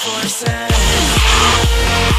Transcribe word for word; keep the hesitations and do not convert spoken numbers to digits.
forces.